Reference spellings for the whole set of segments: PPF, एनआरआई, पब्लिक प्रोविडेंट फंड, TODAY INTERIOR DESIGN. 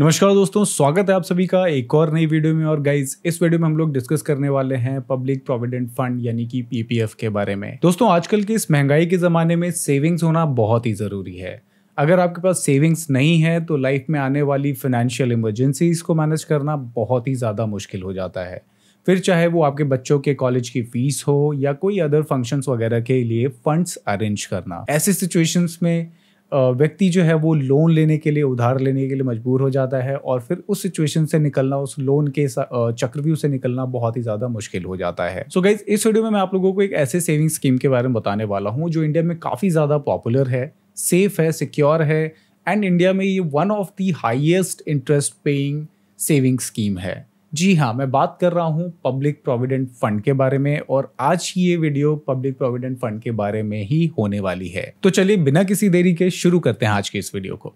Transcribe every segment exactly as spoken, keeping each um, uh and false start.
नमस्कार दोस्तों, स्वागत है आप सभी का एक और नई वीडियो में। और गाइज, इस वीडियो में हम लोग डिस्कस करने वाले हैं पब्लिक प्रोविडेंट फंड यानी कि पीपीएफ के बारे में। दोस्तों, आजकल के इस महंगाई के ज़माने में सेविंग्स होना बहुत ही ज़रूरी है। अगर आपके पास सेविंग्स नहीं है तो लाइफ में आने वाली फाइनेंशियल इमरजेंसीज को मैनेज करना बहुत ही ज़्यादा मुश्किल हो जाता है, फिर चाहे वो आपके बच्चों के कॉलेज की फीस हो या कोई अदर फंक्शंस वगैरह के लिए फंड्स अरेंज करना। ऐसे सिचुएशंस में व्यक्ति जो है वो लोन लेने के लिए, उधार लेने के लिए मजबूर हो जाता है और फिर उस सिचुएशन से निकलना, उस लोन के चक्रव्यूह से निकलना बहुत ही ज़्यादा मुश्किल हो जाता है। सो गाइज, इस वीडियो में मैं आप लोगों को एक ऐसे सेविंग स्कीम के बारे में बताने वाला हूँ जो इंडिया में काफ़ी ज़्यादा पॉपुलर है, सेफ़ है, सिक्योर है एंड इंडिया में ये one of the highest interest paying saving scheme है। जी हाँ, मैं बात कर रहा हूँ पब्लिक प्रोविडेंट फंड के बारे में और आज की ये वीडियो पब्लिक प्रोविडेंट फंड के बारे में ही होने वाली है। तो चलिए बिना किसी देरी के शुरू करते हैं आज के इस वीडियो को।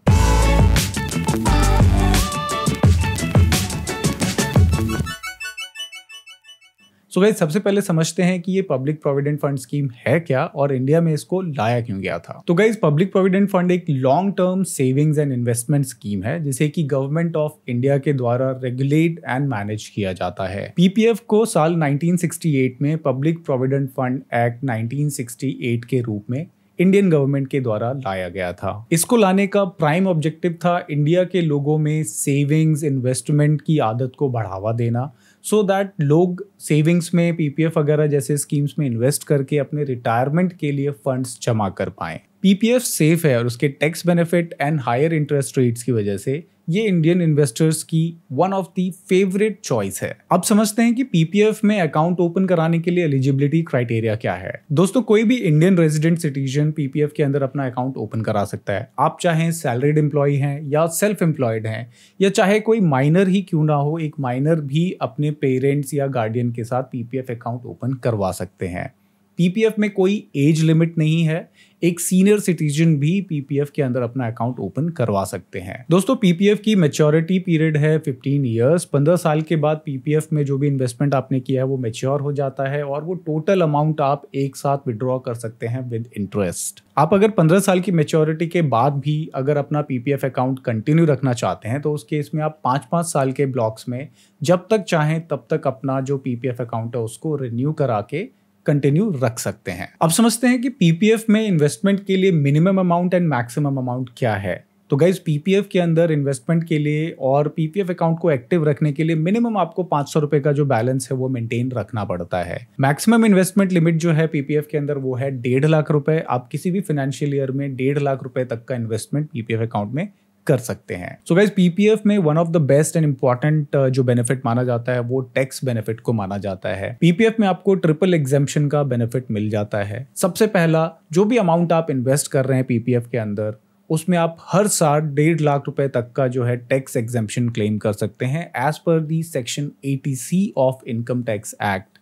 सो गाइस, सबसे पहले समझते हैं कि ये पब्लिक प्रोविडेंट फंड स्कीम है क्या और इंडिया में इसको लाया क्यों गया था। तो गाइस, पब्लिक प्रोविडेंट फंड एक long term savings and investment scheme है जिसे कि गवर्नमेंट ऑफ इंडिया के द्वारा रेगुलेट एंड मैनेज किया जाता है। पीपीएफ को साल नाइनटीन सिक्सटी एट में पब्लिक प्रोविडेंट फंड act nineteen sixty eight के रूप में इंडियन गवर्नमेंट के द्वारा लाया गया था। इसको लाने का प्राइम ऑब्जेक्टिव था इंडिया के लोगों में सेविंग्स, इन्वेस्टमेंट की आदत को बढ़ावा देना, सो दैट लोग सेविंग्स में, पीपीएफ वगैरह जैसे स्कीम्स में इन्वेस्ट करके अपने रिटायरमेंट के लिए फंड्स जमा कर पाएं। पीपीएफ सेफ है और उसके tax benefit and higher interest rates की वजह से ये इंडियन इन्वेस्टर्स की one of the favourite choice है। अब समझते हैं कि पीपीएफ में अकाउंट ओपन कराने के लिए एलिजिबिलिटी क्राइटेरिया क्या है। दोस्तों, कोई भी इंडियन रेजिडेंट सिटीजन पीपीएफ के अंदर अपना अकाउंट ओपन करा सकता है। आप चाहे सैलरीड एम्प्लॉय हैं या सेल्फ एम्प्लॉयड हैं या चाहे कोई माइनर ही क्यों ना हो, एक माइनर भी अपने पेरेंट्स या गार्डियन के साथ पीपीएफ अकाउंट ओपन करवा सकते हैं। पीपीएफ में कोई एज लिमिट नहीं है, एक सीनियर सिटीजन भी पीपीएफ के अंदर अपना अकाउंट ओपन करवा सकते हैं। दोस्तों, पीपीएफ की मैच्योरिटी पीरियड है फिफ्टीन इयर्स। पंद्रह साल के बाद पीपीएफ में जो भी इन्वेस्टमेंट आपने किया है वो मैच्योर हो जाता है और वो टोटल अमाउंट आप एक साथ विड्रॉ कर सकते हैं विद इंटरेस्ट। आप अगर पंद्रह साल की मैच्योरिटी के बाद भी अगर अपना पीपीएफ अकाउंट कंटिन्यू रखना चाहते हैं तो उस केस में आप पाँच पाँच साल के ब्लॉक्स में जब तक चाहें तब तक अपना जो पीपीएफ अकाउंट है उसको रिन्यू करा के कंटिन्यू रख सकते हैं। अब समझते हैं कि पीपीएफ में इन्वेस्टमेंट के लिए minimum amount and maximum amount क्या है। तो गाइज, पीपीएफ के अंदर इन्वेस्टमेंट के लिए और पीपीएफ अकाउंट को एक्टिव रखने के लिए मिनिमम आपको पाँच सौ रुपये का जो बैलेंस है वो मेंटेन रखना पड़ता है। मैक्सिमम इन्वेस्टमेंट लिमिट जो है पीपीएफ के अंदर वो है डेढ़ लाख रुपए। आप किसी भी फाइनेंशियल ईयर में डेढ़ लाख रुपए तक का इन्वेस्टमेंट पीपीएफ अकाउंट में कर सकते हैं। सो गाइज, पीपीएफ में one of the best and important जो बेनिफिट माना जाता है वो टैक्स बेनिफिट को माना जाता है। पीपीएफ में आपको ट्रिपल एग्जेम्पशन का बेनिफिट मिल जाता है। सबसे पहला, जो भी अमाउंट आप इन्वेस्ट कर रहे हैं पीपीएफ के अंदर उसमें आप हर साल डेढ़ लाख रुपए तक का जो है टैक्स एग्जेम्पशन क्लेम कर सकते हैं एज पर the section eighty C of income tax act.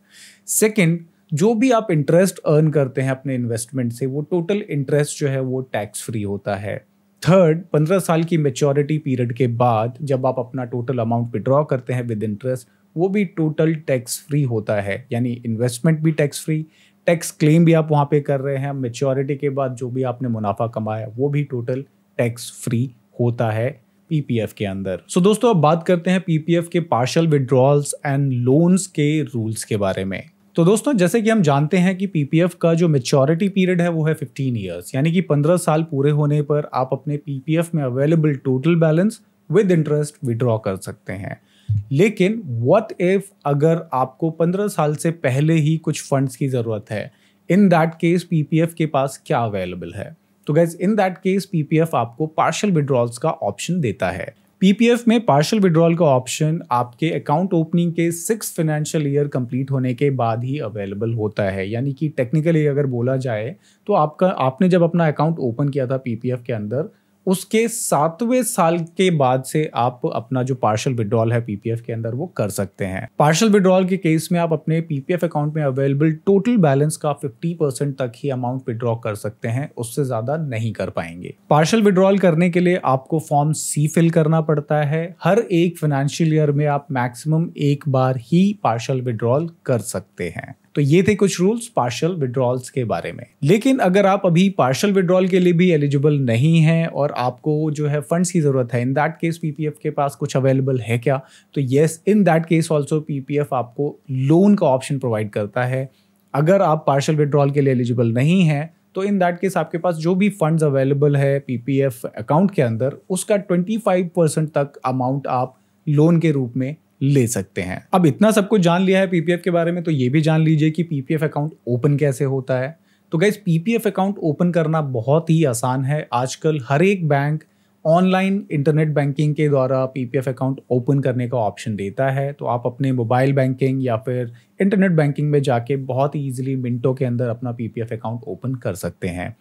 Second, जो भी आप इंटरेस्ट अर्न करते हैं अपने इन्वेस्टमेंट से वो टोटल इंटरेस्ट जो है वो टैक्स फ्री होता है। थर्ड, पंद्रह साल की मैच्योरिटी पीरियड के बाद जब आप अपना टोटल अमाउंट विड्रॉ करते हैं विद इंटरेस्ट वो भी टोटल टैक्स फ्री होता है, यानी इन्वेस्टमेंट भी टैक्स फ्री, टैक्स क्लेम भी आप वहाँ पे कर रहे हैं, मैच्योरिटी के बाद जो भी आपने मुनाफा कमाया वो भी टोटल टैक्स फ्री होता है पीपीएफ के अंदर। सो so, दोस्तों, अब बात करते हैं पीपीएफ के पार्शल विड्रॉल्स एंड लोन्स के रूल्स के बारे में। तो दोस्तों, जैसे कि हम जानते हैं कि पीपीएफ का जो मैच्योरिटी पीरियड है वो है फिफ्टीन इयर्स, यानी कि पंद्रह साल पूरे होने पर आप अपने पीपीएफ में available total balance with interest withdraw कर सकते हैं। लेकिन व्हाट इफ अगर आपको पंद्रह साल से पहले ही कुछ फंड्स की ज़रूरत है, इन दैट केस पीपीएफ के पास क्या अवेलेबल है? तो guys, in that case PPF आपको पार्शल विड्रॉल्स का ऑप्शन देता है। पीपीएफ में पार्शियल विड्रॉल का ऑप्शन आपके अकाउंट ओपनिंग के सिक्स फाइनेंशियल ईयर कंप्लीट होने के बाद ही अवेलेबल होता है, यानी कि टेक्निकली अगर बोला जाए तो आपका आपने जब अपना अकाउंट ओपन किया था पीपीएफ के अंदर उसके सातवें साल के बाद से आप अपना जो पार्शियल विड्रॉल है पीपीएफ के अंदर वो कर सकते हैं। पार्शियल विड्रॉल के केस में आप अपने पीपीएफ अकाउंट में अवेलेबल टोटल बैलेंस का फिफ्टी परसेंट तक ही अमाउंट विड्रॉ कर सकते हैं, उससे ज़्यादा नहीं कर पाएंगे। पार्शियल विड्रॉल करने के लिए आपको फॉर्म सी फिल करना पड़ता है। हर एक फाइनेंशियल ईयर में आप मैक्सिमम एक बार ही पार्शियल विड्रॉल कर सकते हैं। तो ये थे कुछ रूल्स पार्शियल विड्रॉल्स के बारे में। लेकिन अगर आप अभी पार्शियल विड्रॉल के लिए भी एलिजिबल नहीं हैं और आपको जो है फंड्स की ज़रूरत है, इन दैट केस पीपीएफ के पास कुछ अवेलेबल है क्या? तो yes, in that case also PPF आपको लोन का ऑप्शन प्रोवाइड करता है। अगर आप पार्शियल विड्रॉल के लिए एलिजिबल नहीं हैं तो इन दैट केस आपके पास जो भी फंड्स अवेलेबल है पीपीएफ अकाउंट के अंदर, उसका पच्चीस परसेंट तक अमाउंट आप लोन के रूप में ले सकते हैं। अब इतना सब कुछ जान लिया है पीपीएफ के बारे में, तो ये भी जान लीजिए कि पीपीएफ अकाउंट ओपन कैसे होता है। तो गाइस, पीपीएफ अकाउंट ओपन करना बहुत ही आसान है। आजकल हर एक बैंक ऑनलाइन इंटरनेट बैंकिंग के द्वारा पीपीएफ अकाउंट ओपन करने का ऑप्शन देता है। तो आप अपने मोबाइल बैंकिंग या फिर इंटरनेट बैंकिंग में जाके बहुत ही ईजिली मिनटों के अंदर अपना पीपीएफ अकाउंट ओपन कर सकते हैं।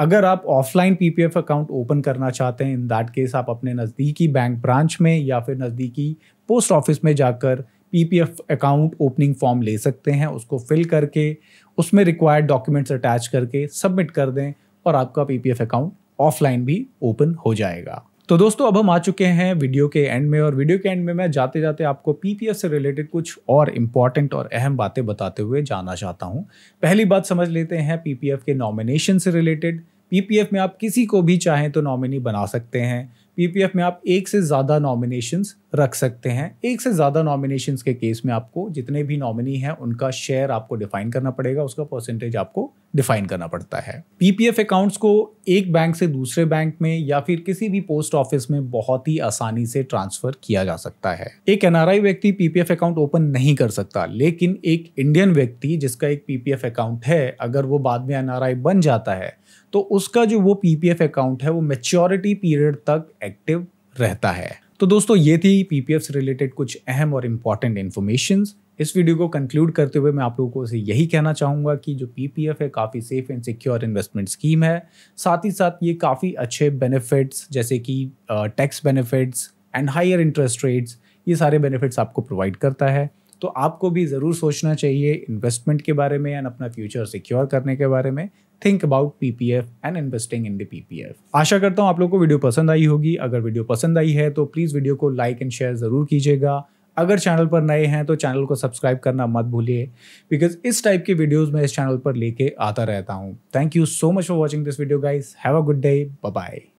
अगर आप ऑफलाइन पीपीएफ अकाउंट ओपन करना चाहते हैं, इन दैट केस आप अपने नज़दीकी बैंक ब्रांच में या फिर नज़दीकी पोस्ट ऑफिस में जाकर पीपीएफ अकाउंट ओपनिंग फॉर्म ले सकते हैं। उसको फिल करके उसमें रिक्वायर्ड डॉक्यूमेंट्स अटैच करके सबमिट कर दें और आपका पीपीएफ अकाउंट ऑफलाइन भी ओपन हो जाएगा। तो दोस्तों, अब हम आ चुके हैं वीडियो के एंड में, और वीडियो के एंड में मैं जाते जाते आपको पीपीएफ से रिलेटेड कुछ और इम्पॉर्टेंट और अहम बातें बताते हुए जाना चाहता हूं। पहली बात समझ लेते हैं पीपीएफ के नॉमिनेशन से रिलेटेड। पीपीएफ में आप किसी को भी चाहें तो नॉमिनी बना सकते हैं। पीपीएफ में आप एक से ज़्यादा नॉमिनेशंस रख सकते हैं। एक से ज़्यादा नॉमिनेशंस के केस में आपको जितने भी नॉमिनी हैं उनका शेयर आपको डिफाइन करना पड़ेगा, उसका परसेंटेज आपको डिफाइन करना पड़ता है। पीपीएफ अकाउंट्स को एक बैंक से दूसरे बैंक में या फिर किसी भी पोस्ट ऑफिस में बहुत ही आसानी से ट्रांसफर किया जा सकता है। एक एनआरआई व्यक्ति पीपीएफ अकाउंट ओपन नहीं कर सकता, लेकिन एक इंडियन व्यक्ति जिसका एक पीपीएफ अकाउंट है, अगर वो बाद में एनआरआई बन जाता है तो उसका जो वो पीपीएफ अकाउंट है वो मैच्योरिटी पीरियड तक एक्टिव रहता है। तो दोस्तों, ये थी पीपीएफ से रिलेटेड कुछ अहम और इम्पॉर्टेंट इन्फॉर्मेशंस। इस वीडियो को कंक्लूड करते हुए मैं आप लोगों से यही कहना चाहूँगा कि जो पीपीएफ है काफ़ी safe and secure investment scheme है। साथ ही साथ ये काफ़ी अच्छे बेनिफिट्स जैसे कि tax benefits and higher interest rates, ये सारे बेनिफिट्स आपको प्रोवाइड करता है। तो आपको भी ज़रूर सोचना चाहिए इन्वेस्टमेंट के बारे में एंड अपना फ्यूचर सिक्योर करने के बारे में। Think about PPF and investing in the PPF. आशा करता हूँ आप लोगों को वीडियो पसंद आई होगी। अगर वीडियो पसंद आई है तो प्लीज़ वीडियो को लाइक एंड शेयर ज़रूर कीजिएगा। अगर चैनल पर नए हैं तो चैनल को सब्सक्राइब करना मत भूलिए, बिकॉज इस टाइप के वीडियोज़ मैं इस चैनल पर लेके आता रहता हूँ। Thank you so much for watching this video guys. Have a good day. Bye bye.